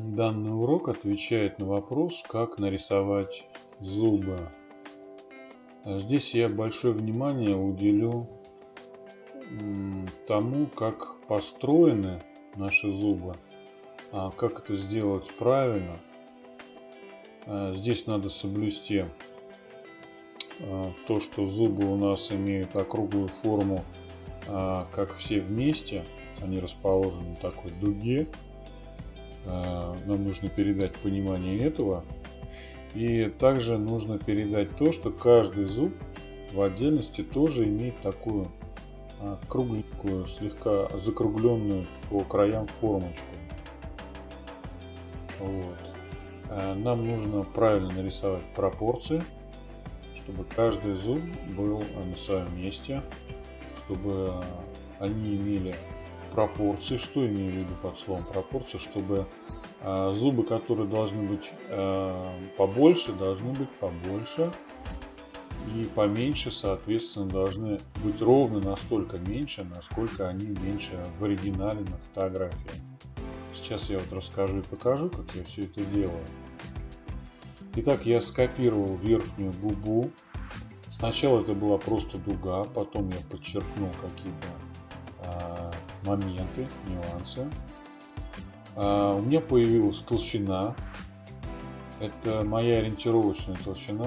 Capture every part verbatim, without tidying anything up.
Данный урок отвечает на вопрос, как нарисовать зубы. Здесь я большое внимание уделю тому, как построены наши зубы, как это сделать правильно. Здесь надо соблюсти то, что зубы у нас имеют округлую форму, как все вместе, они расположены в такой дуге. Нам нужно передать понимание этого. И также нужно передать то, что каждый зуб в отдельности тоже имеет такую кругленькую, слегка закругленную по краям формочку. Вот. Нам нужно правильно нарисовать пропорции, чтобы каждый зуб был на своем месте, чтобы они имели пропорции. Что имею в виду под словом пропорции? Чтобы э, зубы, которые должны быть э, побольше, должны быть побольше, и поменьше, соответственно, должны быть ровно настолько меньше, насколько они меньше в оригинале на фотографии. Сейчас я вот расскажу и покажу, как я все это делаю. Итак, я скопировал верхнюю губу. Сначала это была просто дуга, потом я подчеркнул какие-то моменты, нюансы. А, у меня появилась толщина. Это моя ориентировочная толщина.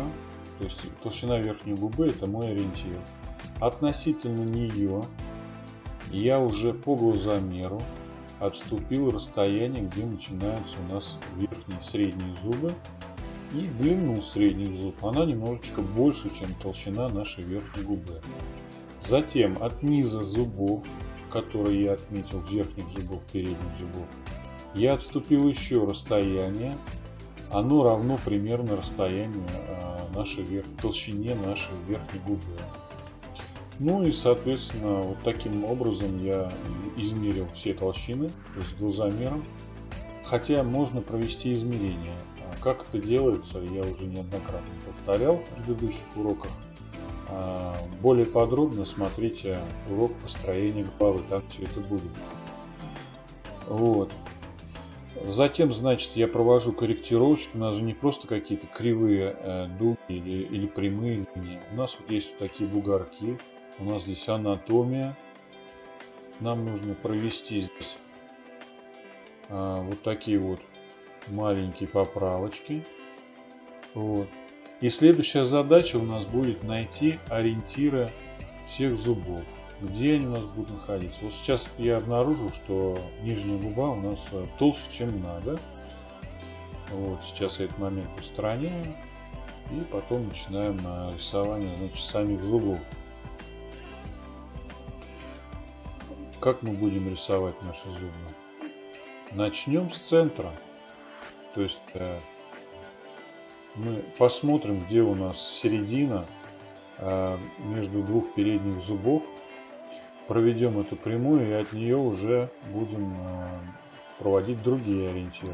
То есть толщина верхней губы — это мой ориентир. Относительно нее я уже по глазомеру отступил расстояние, где начинаются у нас верхние и средние зубы. И длину средних зуб. Она немножечко больше, чем толщина нашей верхней губы. Затем от низа зубов, которые я отметил, верхних зубов, передних зубов, я отступил еще расстояние. Оно равно примерно расстоянию нашей верх... толщине нашей верхней губы. Ну и соответственно вот таким образом я измерил все толщины, то есть глазомером. Хотя можно провести измерение. Как это делается, я уже неоднократно повторял в предыдущих уроках. Более подробно смотрите урок построения головы, там все это будет. Вот. Затем, значит, я провожу корректировочку. У нас же не просто какие-то кривые дуги или, или прямые линии. У нас вот есть вот такие бугорки. У нас здесь анатомия. Нам нужно провести здесь вот такие вот маленькие поправочки. Вот. И следующая задача у нас будет найти ориентиры всех зубов. Где они у нас будут находиться? Вот сейчас я обнаружил, что нижняя губа у нас толще, чем надо. Вот, сейчас я этот момент устраняю. И потом начинаем рисование, значит, самих зубов. Как мы будем рисовать наши зубы? Начнем с центра. То есть... мы посмотрим, где у нас середина между двух передних зубов. Проведем эту прямую и от нее уже будем проводить другие ориентиры.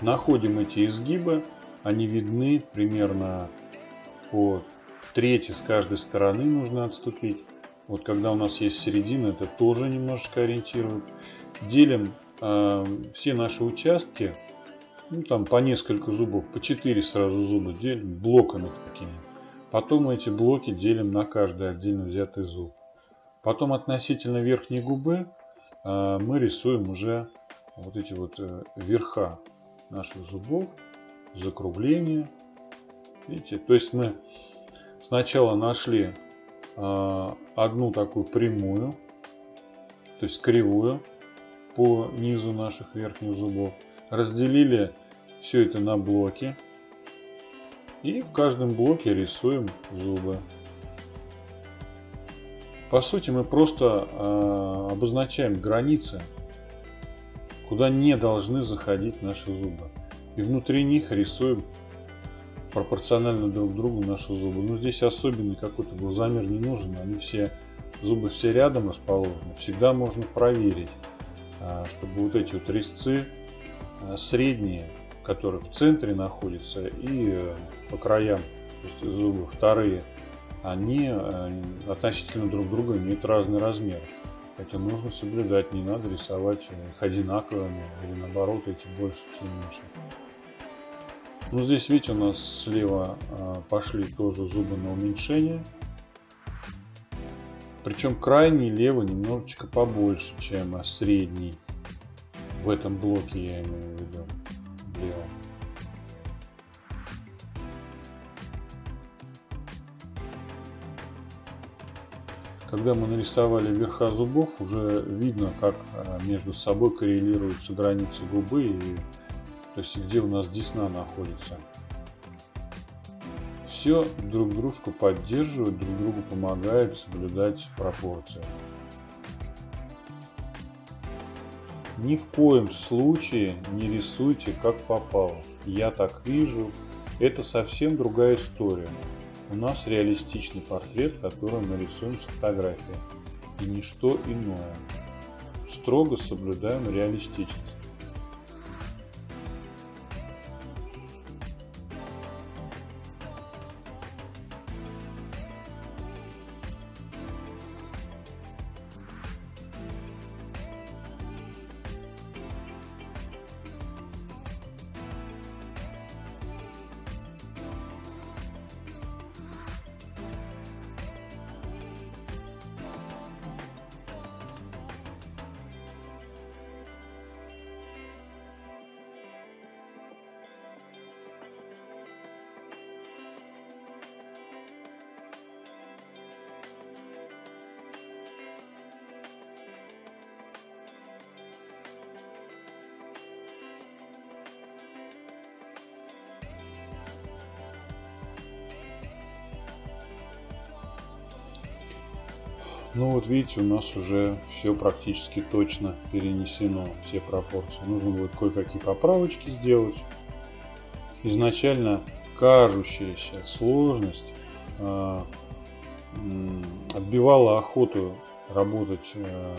Находим эти изгибы, они видны примерно по трети с каждой стороны нужно отступить. Вот когда у нас есть середина, это тоже немножко ориентирует. Делим э, все наши участки, ну, там по несколько зубов, по четыре сразу зуба делим блоками такими. Потом эти блоки делим на каждый отдельно взятый зуб. Потом относительно верхней губы мы рисуем уже вот эти вот верха наших зубов, закругление. Видите, то есть мы сначала нашли одну такую прямую, то есть кривую по низу наших верхних зубов, разделили все это на блоки и в каждом блоке рисуем зубы. По сути, мы просто э, обозначаем границы, куда не должны заходить наши зубы. И внутри них рисуем пропорционально друг другу наши зубы. Но здесь особенно какой-то глазомер не нужен. Они все, зубы все рядом расположены. Всегда можно проверить, э, чтобы вот эти вот резцы э, средние, которые в центре находятся, и э, по краям, то есть зубы вторые, они относительно друг друга имеют разный размер. Это нужно соблюдать, не надо рисовать их одинаковыми или наоборот эти больше, чем меньше. Ну здесь видите, у нас слева пошли тоже зубы на уменьшение, причем крайний левый немножечко побольше, чем средний в этом блоке, я имею в виду левый. Когда мы нарисовали верха зубов, уже видно, как между собой коррелируются границы губы, и, то есть где у нас десна находится. Все друг дружку поддерживает, друг другу помогает соблюдать пропорции. Ни в коем случае не рисуйте как попало. Я так вижу. Это совсем другая история. У нас реалистичный портрет, который мы рисуем с фотографии, и ничто иное. Строго соблюдаем реалистичность. Ну вот видите, у нас уже все практически точно перенесено, все пропорции. Нужно будет кое-какие поправочки сделать. Изначально кажущаяся сложность э, отбивала охоту работать э,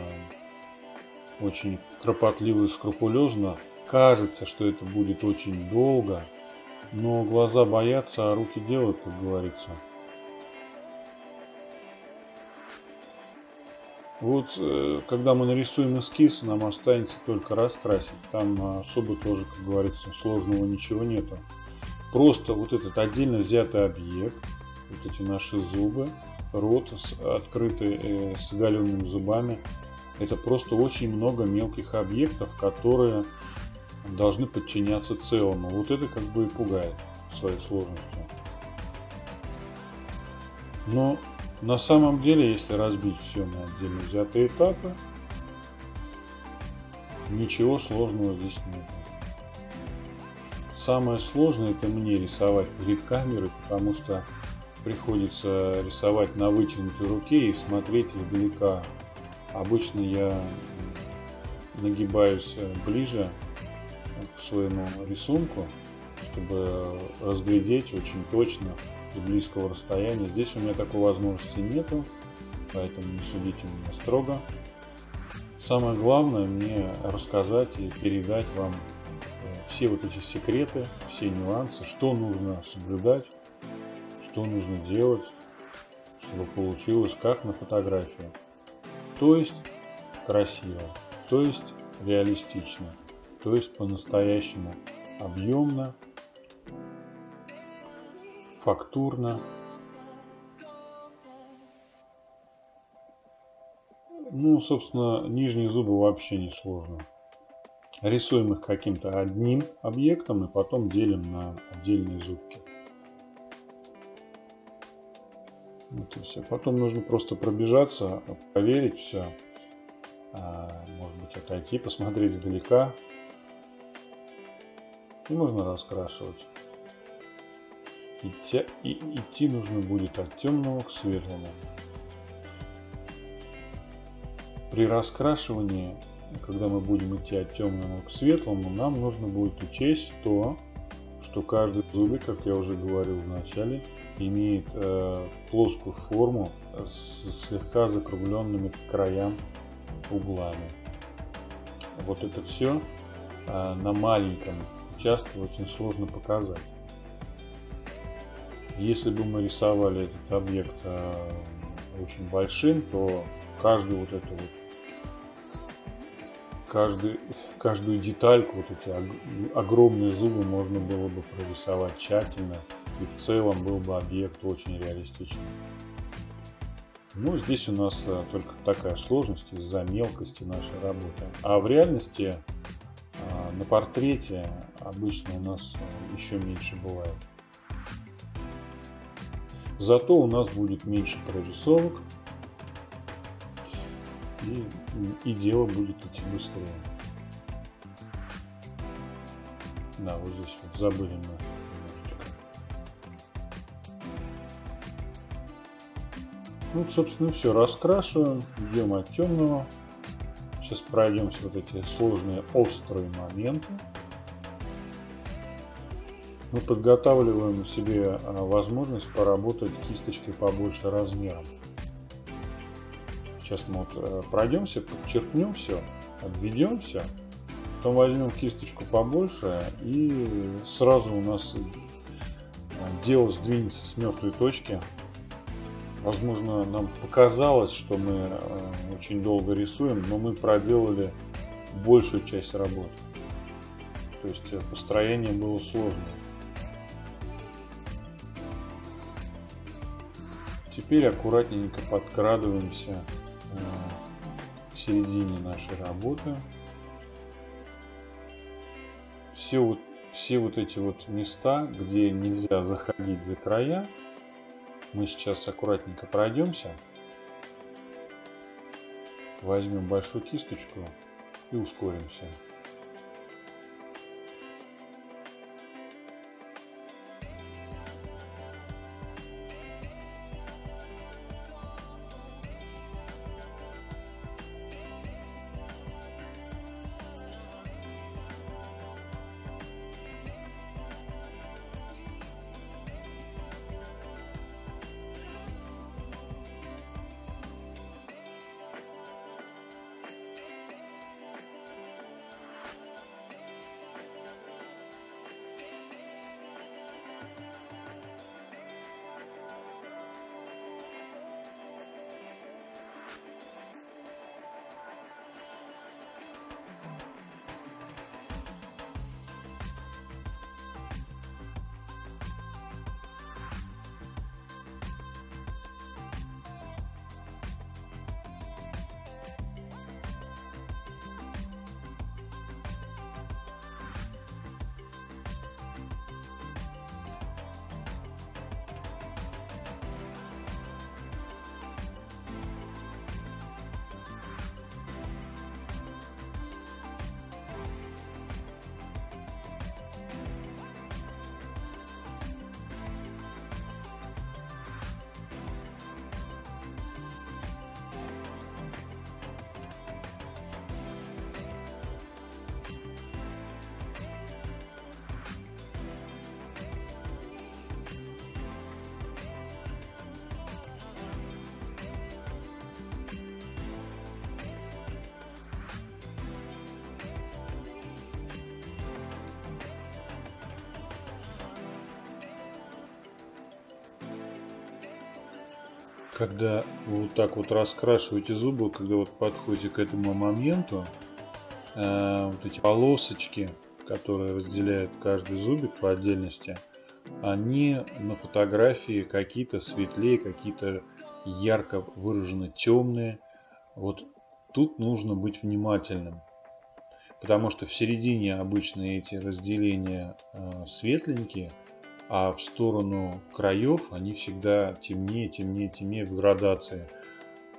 очень кропотливо и скрупулезно. Кажется, что это будет очень долго, но глаза боятся, а руки делают, как говорится. Вот когда мы нарисуем эскиз, нам останется только раскрасить. Там особо тоже, как говорится, сложного ничего нету. Просто вот этот отдельно взятый объект, вот эти наши зубы, рот с открытый, с оголенными зубами, это просто очень много мелких объектов, которые должны подчиняться целому. Вот это как бы и пугает своей сложностью. Но на самом деле, если разбить все на отдельно взятые этапы, ничего сложного здесь нет. Самое сложное — это мне рисовать перед камерой, потому что приходится рисовать на вытянутой руке и смотреть издалека. Обычно я нагибаюсь ближе к своему рисунку, чтобы разглядеть очень точно с близкого расстояния. Здесь у меня такой возможности нету, поэтому не судите меня строго. Самое главное мне рассказать и передать вам все вот эти секреты, все нюансы, что нужно соблюдать, что нужно делать, чтобы получилось как на фотографии. То есть красиво, то есть реалистично, то есть по-настоящему объемно, фактурно. Ну, собственно, нижние зубы вообще не сложно. Рисуем их каким-то одним объектом и потом делим на отдельные зубки. Вот и все. Потом нужно просто пробежаться, проверить все. Может быть, отойти, посмотреть издалека. И можно раскрашивать. Идти, и, идти нужно будет от темного к светлому. При раскрашивании, когда мы будем идти от темного к светлому, нам нужно будет учесть то, что каждый зубик, как я уже говорил в начале, имеет э, плоскую форму с слегка закругленными к краям углами. Вот это все э, на маленьком участке очень сложно показать. Если бы мы рисовали этот объект э, очень большим, то каждую вот эту вот Каждый, каждую детальку, вот эти огромные зубы, можно было бы прорисовать тщательно, и в целом был бы объект очень реалистичный. Ну, здесь у нас только такая сложность из-за мелкости нашей работы. А в реальности на портрете обычно у нас еще меньше бывает. Зато у нас будет меньше прорисовок. И, и дело будет идти быстрее. Да, вот здесь вот забыли мы немножечко. Ну, собственно, все. Раскрашиваем. Идем от темного. Сейчас пройдемся вот эти сложные острые моменты. Мы подготавливаем себе возможность поработать кисточкой побольше размером. Сейчас мы вот пройдемся, подчеркнем все, обведем все, потом возьмем кисточку побольше, и сразу у нас дело сдвинется с мертвой точки. Возможно, нам показалось, что мы очень долго рисуем, но мы проделали большую часть работы. То есть построение было сложное. Теперь аккуратненько подкрадываемся к середине нашей работы. Все вот, все вот эти вот места, где нельзя заходить за края, мы сейчас аккуратненько пройдемся, возьмем большую кисточку и ускоримся. Когда вы вот так вот раскрашиваете зубы, когда вот подходите к этому моменту, э, вот эти полосочки, которые разделяют каждый зубик по отдельности, они на фотографии какие-то светлее, какие-то ярко выражены темные. Вот Тут нужно быть внимательным, потому что в середине обычно эти разделения светленькие, а в сторону краев они всегда темнее, темнее, темнее в градации.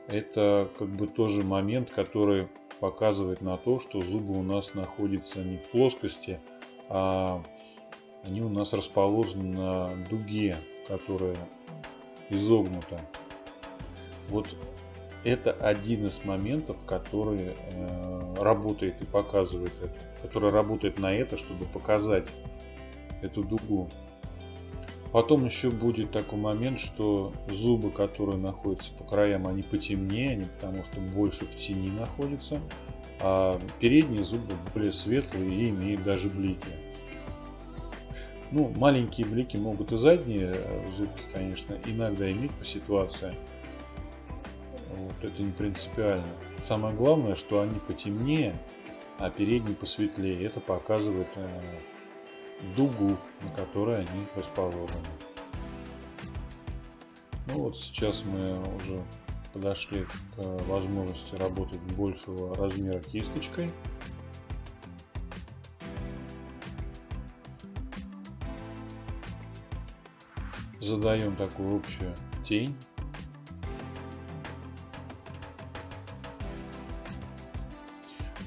Это как бы тоже момент, который показывает на то, что зубы у нас находятся не в плоскости, а они у нас расположены на дуге, которая изогнута. Вот это один из моментов, который э, работает и показывает это, который работает на это, чтобы показать эту дугу. Потом еще будет такой момент, что зубы, которые находятся по краям, они потемнее, они потому что больше в тени находятся, а передние зубы более светлые и имеют даже блики. Ну, маленькие блики могут и задние зубки, конечно, иногда иметь по ситуации. Вот, это не принципиально. Самое главное, что они потемнее, а передние посветлее. Это показывает э, дугу, на которой они расположены. Ну вот сейчас мы уже подошли к возможности работать большего размера кисточкой. Задаем такую общую тень.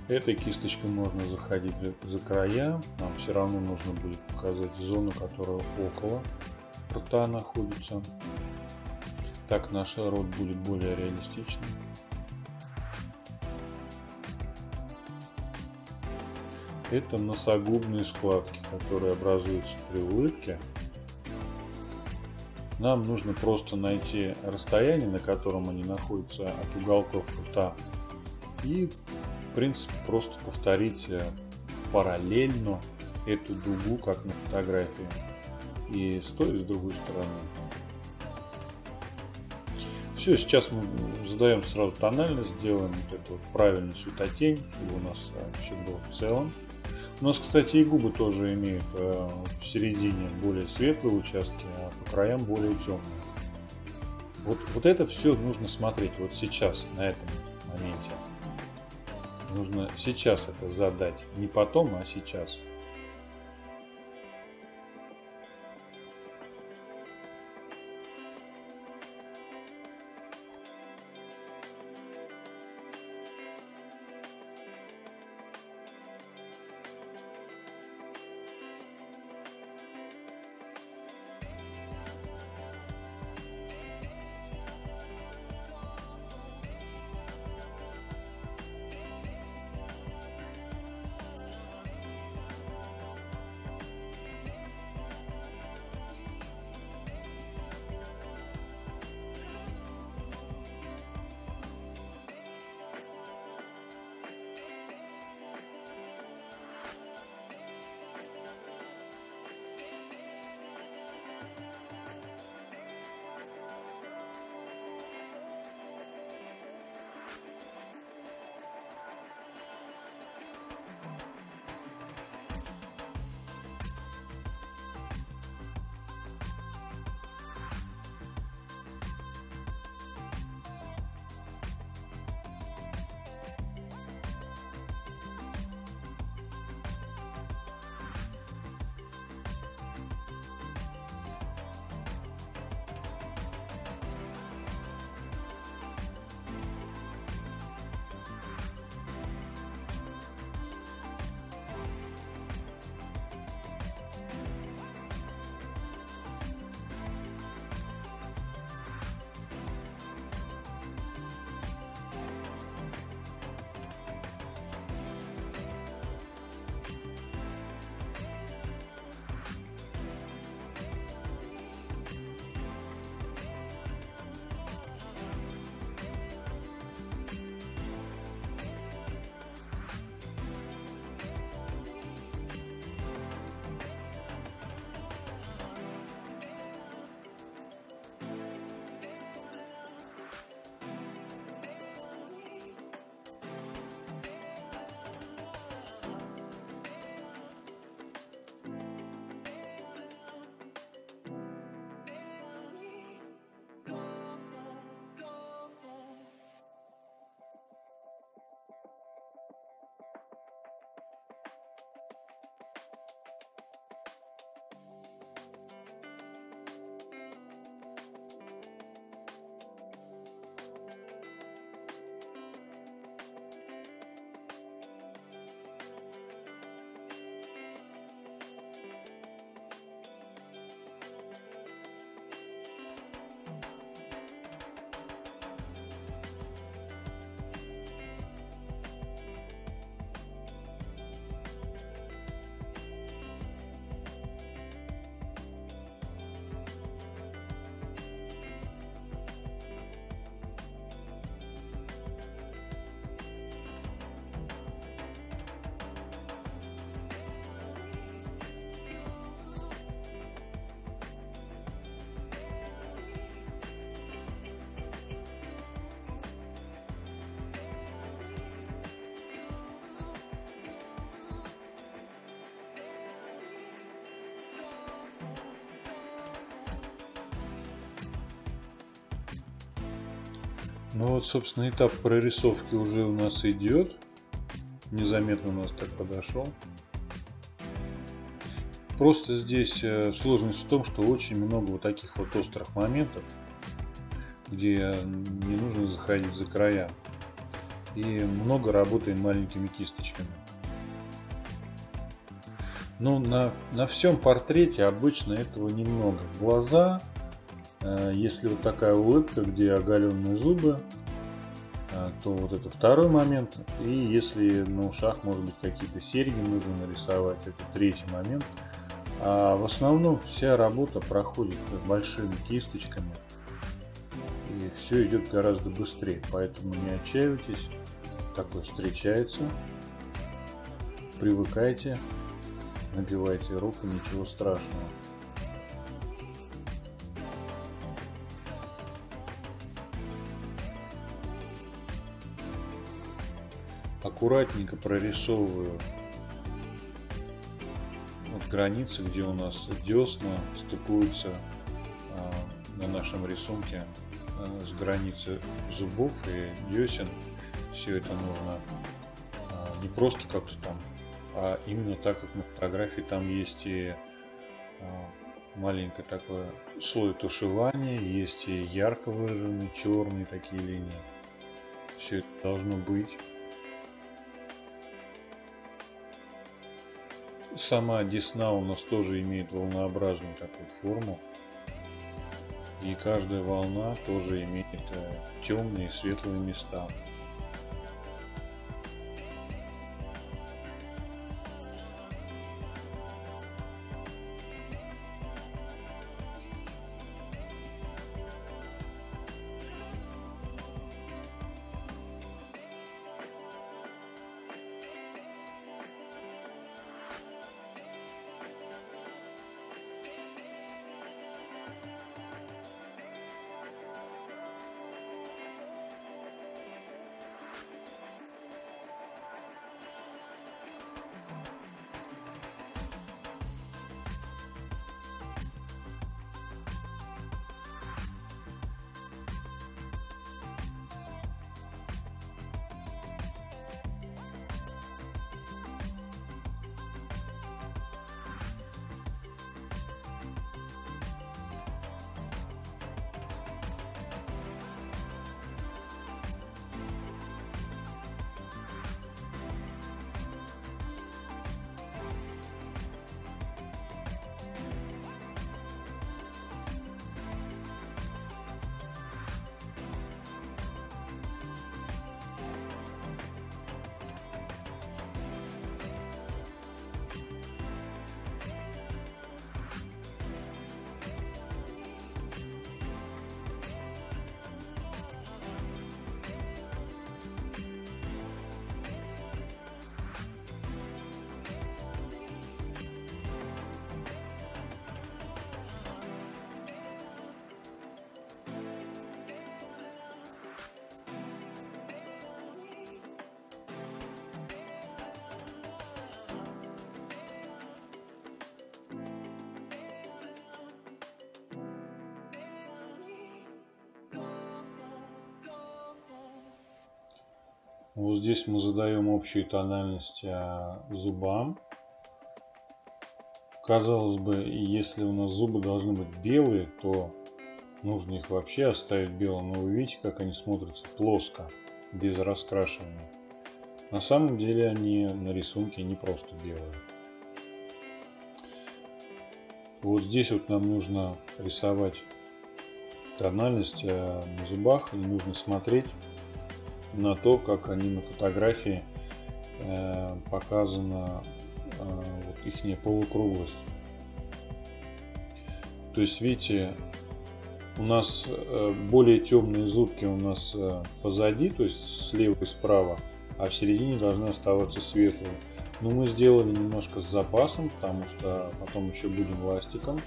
Этой кисточкой можно заходить за, за края, нам все равно нужно будет показать зону, которая около рта находится. Так наш рот будет более реалистичным. Это носогубные складки, которые образуются при улыбке. Нам нужно просто найти расстояние, на котором они находятся от уголков рта, и в принципе просто повторить параллельно эту дугу, как на фотографии, и с той и с другой стороны. Все, сейчас мы задаем сразу тональность, делаем вот эту правильную светотень, чтобы у нас все было в целом. У нас, кстати, и губы тоже имеют в середине более светлые участки, а по краям более темные. Вот, вот это все нужно смотреть вот сейчас, на этом моменте. Нужно сейчас это задать, не потом, а сейчас. Ну вот, собственно, этап прорисовки уже у нас идет. Незаметно у нас так подошел. Просто здесь сложность в том, что очень много вот таких вот острых моментов, где не нужно заходить за края. И много работаем маленькими кисточками. Но на, на всем портрете обычно этого немного. Глаза, если вот такая улыбка, где оголенные зубы, то вот это второй момент. И если на ушах, может быть, какие-то серьги нужно нарисовать, это третий момент. А в основном вся работа проходит большими кисточками. И все идет гораздо быстрее. Поэтому не отчаивайтесь. Такое встречается. Привыкайте. Надевайте руку, ничего страшного. Аккуратненько прорисовываю вот границы, где у нас десна стыкуются э, на нашем рисунке э, с границы зубов и десен. Все это нужно э, не просто как-то там, а именно так, как на фотографии. Там есть и э, маленькое такое слой тушевания, есть и ярко выраженные черные такие линии. Все это должно быть. Сама десна у нас тоже имеет волнообразную такую форму, и каждая волна тоже имеет темные и светлые места. Вот здесь мы задаем общую тональность зубам. Казалось бы, если у нас зубы должны быть белые, то нужно их вообще оставить белым. Но вы видите, как они смотрятся плоско, без раскрашивания. На самом деле они на рисунке не просто белые. Вот здесь вот нам нужно рисовать тональность на зубах, и нужно смотреть на то, как они на фотографии э, показана э, вот ихняя полукруглость. То есть, видите, у нас э, более темные зубки у нас э, позади, то есть слева и справа, а в середине должны оставаться светлые. Но мы сделали немножко с запасом, потому что потом еще будем ластиком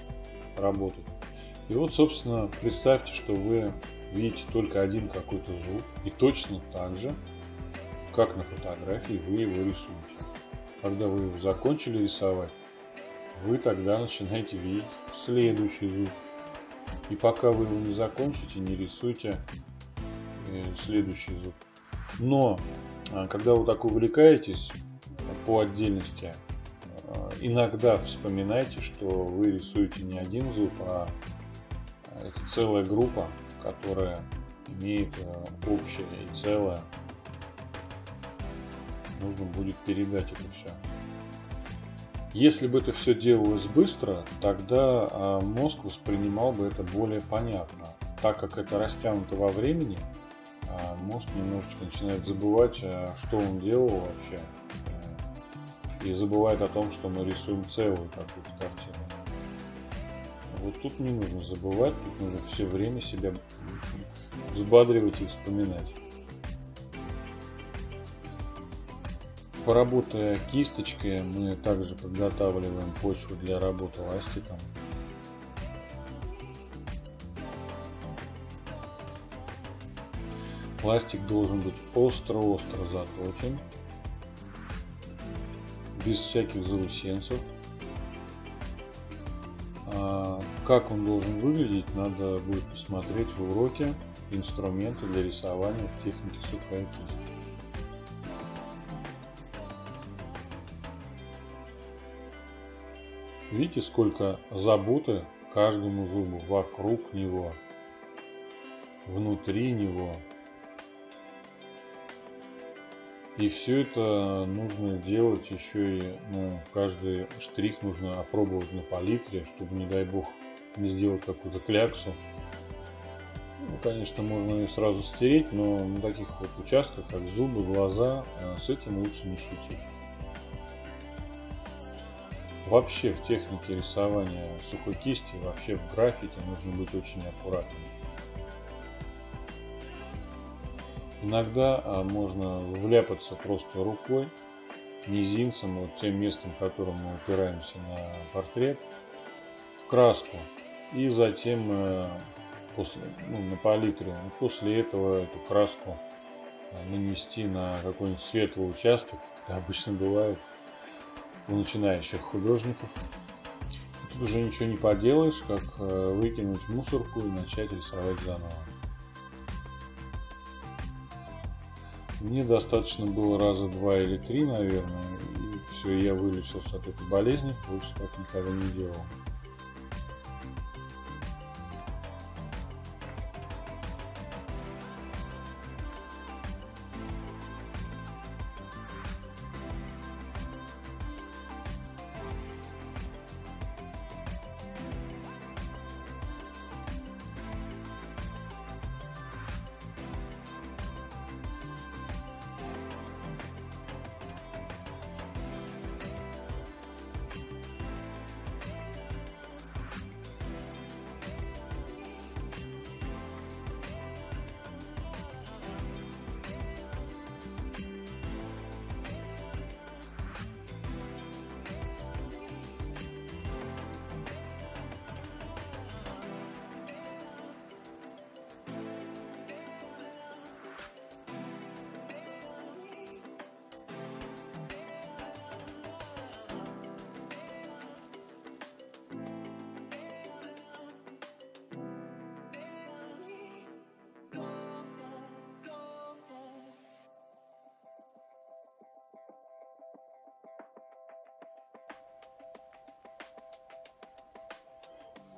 работать. И вот, собственно, представьте, что вы видите только один какой-то зуб, и точно так же, как на фотографии, вы его рисуете. Когда вы его закончили рисовать, вы тогда начинаете видеть следующий зуб. И пока вы его не закончите, не рисуйте, следующий зуб. Но когда вы так увлекаетесь по отдельности, иногда вспоминайте, что вы рисуете не один зуб, а это целая группа, которая имеет общее и целое. Нужно будет передать это все. Если бы это все делалось быстро, тогда мозг воспринимал бы это более понятно. Так как это растянуто во времени, мозг немножечко начинает забывать, что он делал вообще. И забывает о том, что мы рисуем целую какую-то картину. Вот тут не нужно забывать, тут нужно все время себя взбадривать и вспоминать. Поработая кисточкой, мы также подготавливаем почву для работы ластиком. Ластик должен быть остро-остро заточен, без всяких заусенцев. Как он должен выглядеть, надо будет посмотреть в уроке «Инструменты для рисования в технике сухая кисть». Видите, сколько заботы каждому зубу, вокруг него, внутри него. И все это нужно делать еще и, ну, каждый штрих нужно опробовать на палитре, чтобы, не дай бог, не сделать какую-то кляксу. Ну, конечно, можно и сразу стереть, но на таких вот участках, как зубы, глаза, с этим лучше не шутить. Вообще в технике рисования сухой кисти, вообще в граффити нужно быть очень аккуратным. Иногда можно вляпаться просто рукой, мизинцем, вот тем местом, которым мы упираемся на портрет, в краску. И затем после, ну, на палитру, после этого эту краску нанести на какой-нибудь светлый участок, это обычно бывает у начинающих художников. Тут уже ничего не поделаешь, как выкинуть мусорку и начать рисовать заново. Мне достаточно было раза два или три, наверное, и все, я вылечился от этой болезни, больше так никогда не делал.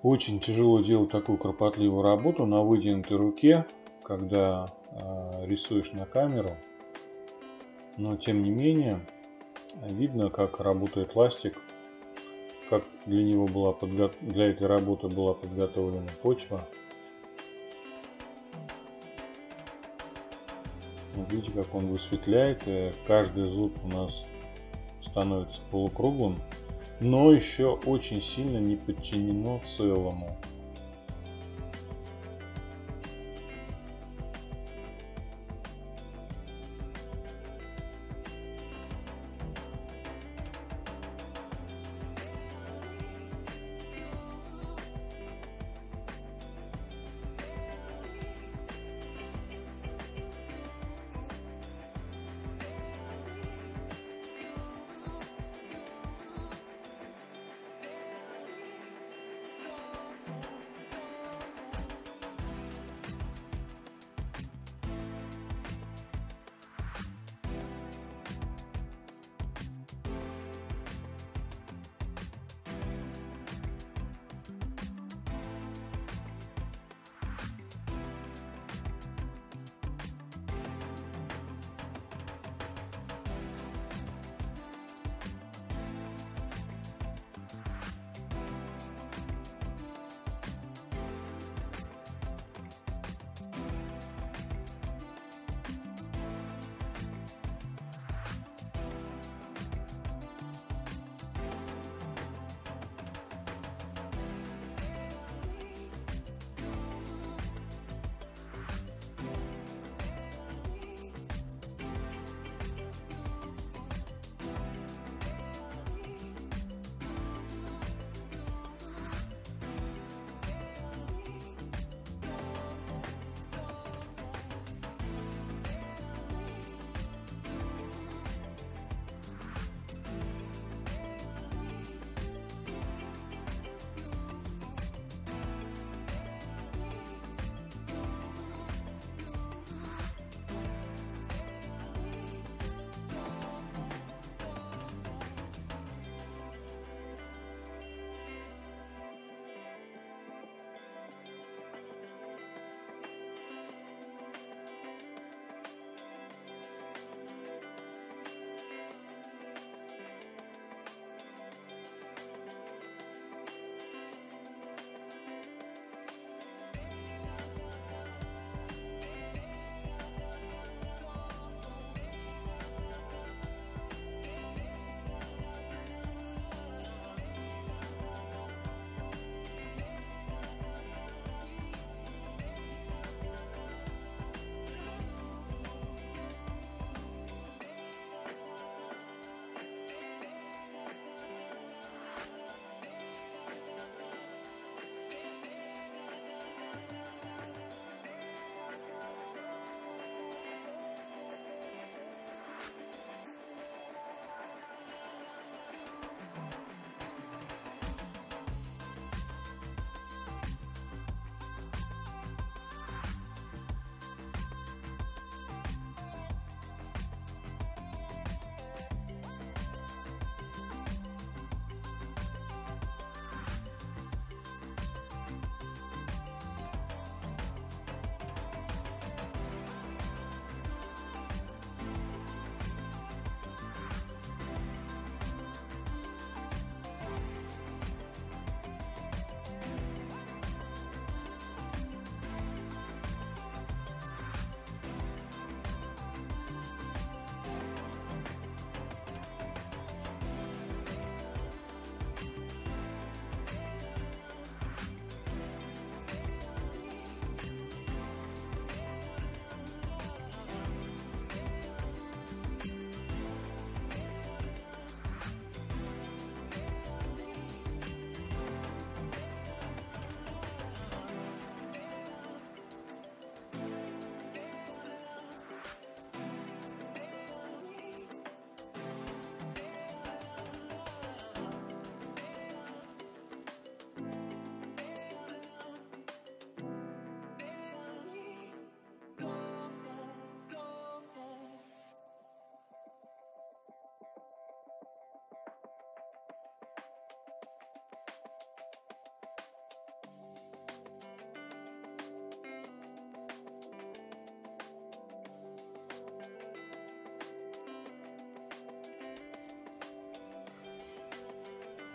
Очень тяжело делать такую кропотливую работу на вытянутой руке, когда э, рисуешь на камеру. Но тем не менее, видно, как работает ластик, как для него была подго... для этой работы была подготовлена почва. Вот видите, как он высветляет. Каждый зуб у нас становится полукруглым, но еще очень сильно не подчинено целому.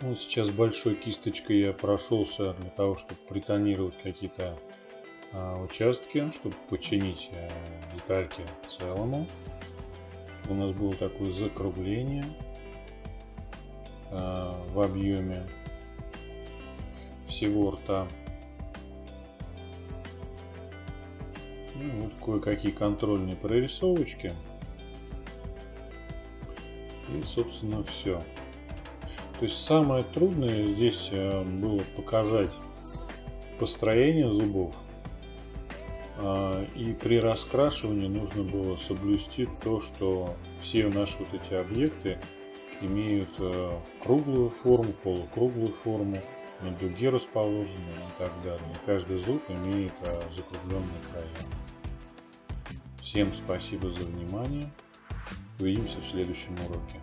Вот сейчас большой кисточкой я прошелся для того, чтобы притонировать какие-то а, участки, чтобы подчинить а, детальки целому. У нас было такое закругление а, в объеме всего рта. Ну, вот кое-какие контрольные прорисовочки. И, собственно, все. То есть самое трудное здесь было показать построение зубов. И при раскрашивании нужно было соблюсти то, что все наши вот эти объекты имеют круглую форму, полукруглую форму, на дуге расположены и так далее. И каждый зуб имеет закругленные края. Всем спасибо за внимание. Увидимся в следующем уроке.